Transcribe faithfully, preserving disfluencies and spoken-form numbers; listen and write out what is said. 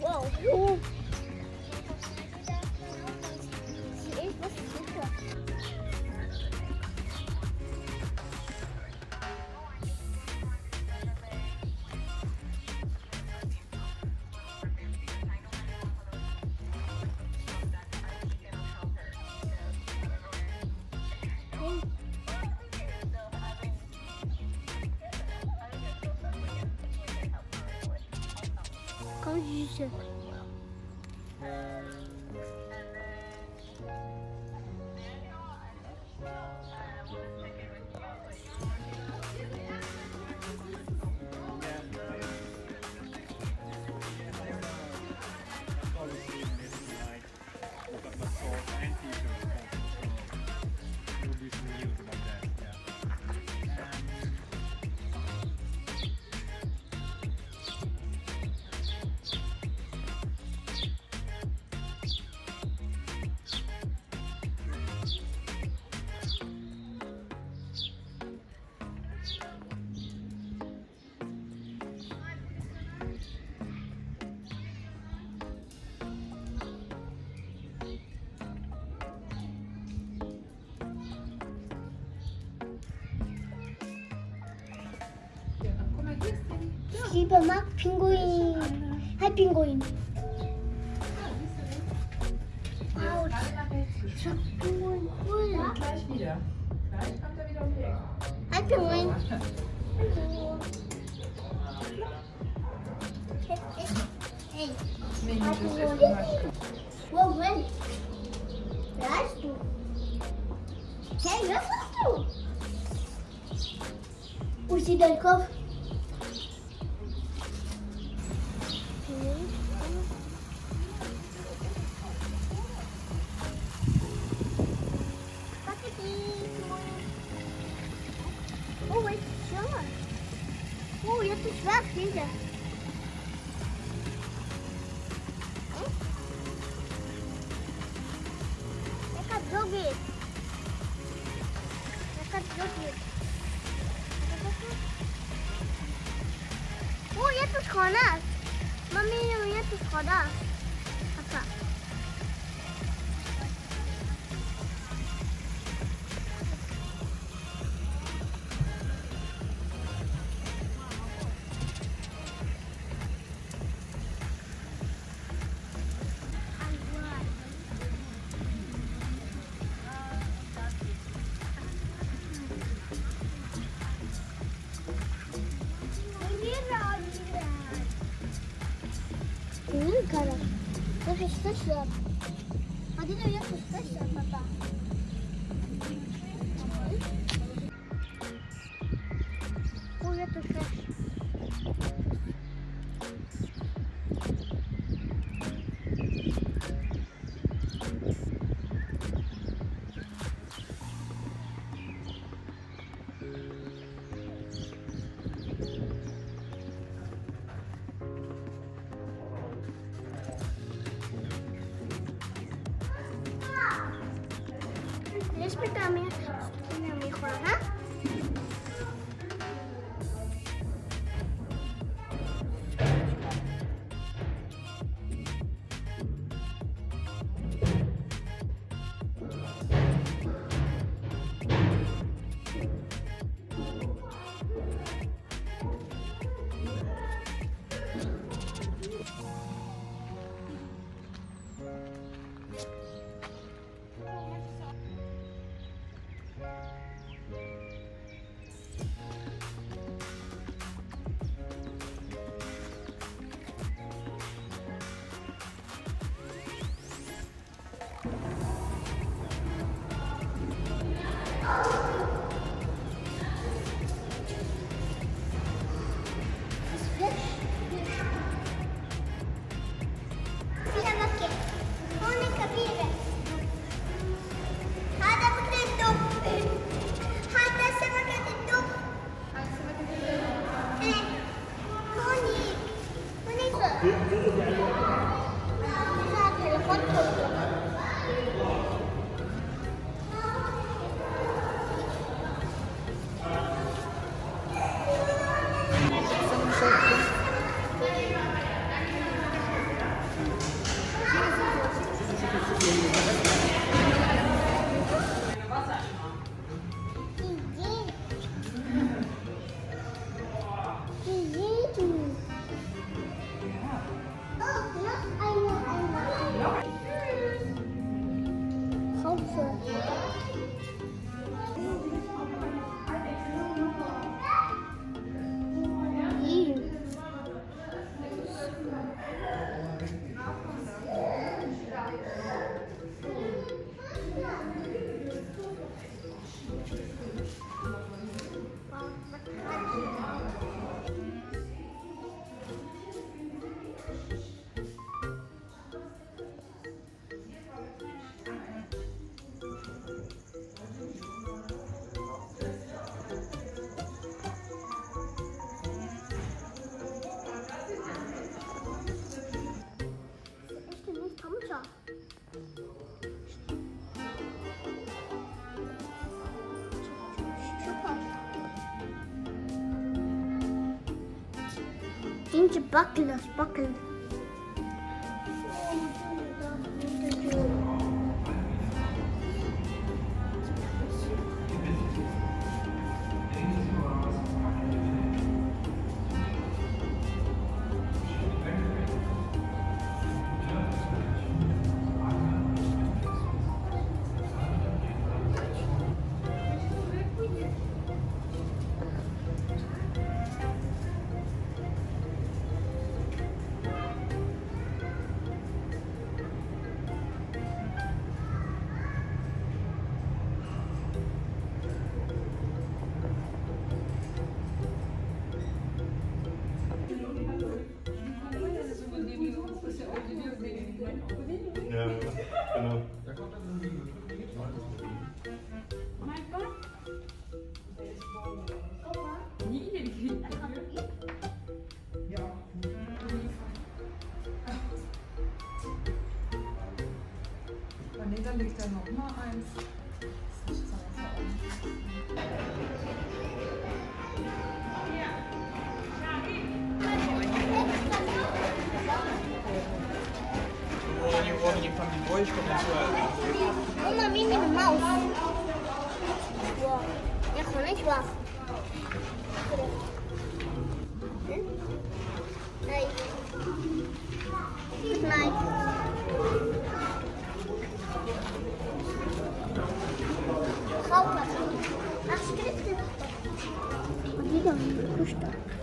Wow. Sie ist was super. Как же Hypermark Pinguin. Hi Pinguin. Autsch. Ich hab Pinguin. Ja, gleich wieder. Gleich kommt er wieder um die Ecke. Hi Pinguin. Hallo. Hey. Hi Pinguin. Wo bist du? Wer bist du? Hey, wer bist du? Wo ist dein Kopf? Видя. Как отдругает. Как отдругает. О, я тут хана. Маме, я тут хана. Папа. Я хочу шляп. А где я хочу шляп, папа? Ой, я тут шляп. Respeta a minha, a minha amiga, né? Dinge backen, das Backen. Ja, genau. Da kommt dann so ein Mein Gott! Nie den Kind. Ja. Und nee, dann legt er noch mal eins. Ich komme zu Hause. Mama, wie mit der Maus. Ja, komm, ich war. Nein. Nein. Kaufen. Machst du das? Und wieder ein Kuster.